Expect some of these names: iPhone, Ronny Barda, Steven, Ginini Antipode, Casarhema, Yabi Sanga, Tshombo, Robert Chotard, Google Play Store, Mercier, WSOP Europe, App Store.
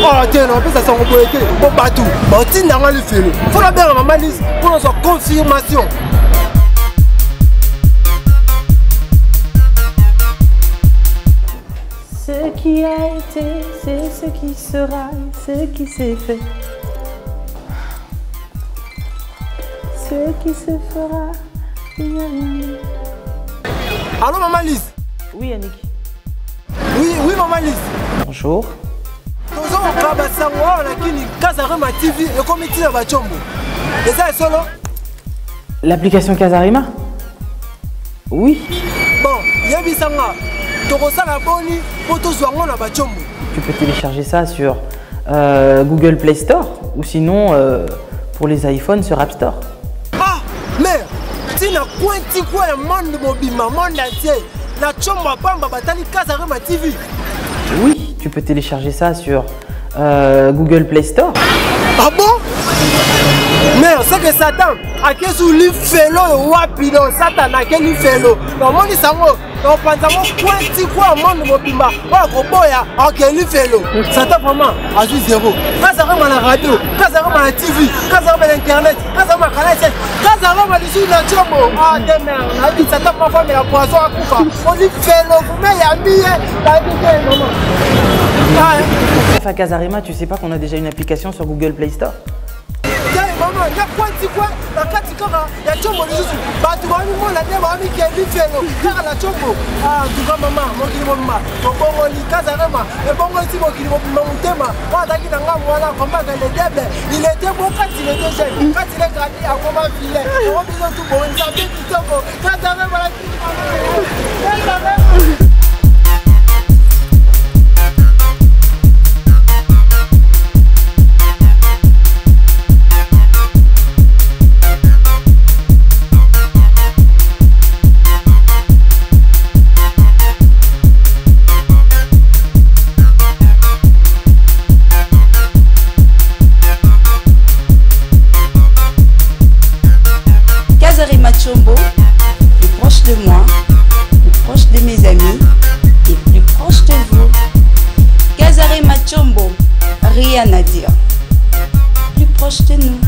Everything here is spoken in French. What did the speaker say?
Oh tiens, en plus ça s'en reconnaît. Bon bateau, on tient dans le fil. Faut la bien maman lise pour notre confirmation. Ce qui a été, c'est ce qui sera, ce qui s'est fait. Ce qui se fera. Allô maman Lise? Oui Yannick. Oui maman Lise. Bonjour. Nous sommes au Casarhema, Casarhema TV et comme il y a Tshombo. Et ça est solo? L'application Casarhema? Oui. Bon, Yabi Sanga, tu ressens la bonne pour tous les gens. Tu peux télécharger ça sur Google Play Store ou sinon pour les iPhones sur App Store. Si na kwenti kwa monde mobima monde entier na Tshombo bamba batali Casarhema TV. Oui, tu peux télécharger ça sur Google Play Store. Ah bon? Mais c'est que Satan a que sous lui felo wapi non Satan a que lui felo. Non monde sango, non panzamo kwenti kwa monde mobima, ba ko boya a que lui felo. Satan vraiment a juste zéro. Casarhema la radio, Casarhema la TV, Casarhema l'internet, Casarhema canal. Casarhema les sous la Tshombo. Ah demain, la vie Satan ma femme la poisson à coupa. On lui felo, mais il y a bien la vie non. Enfin Casarhema, tu sais pas qu'on a déjà une application sur Google Play Store? Tshombo, plus proche de moi, plus proche de mes amis et plus proche de vous. Casarhema Tshombo, rien à dire. Plus proche de nous.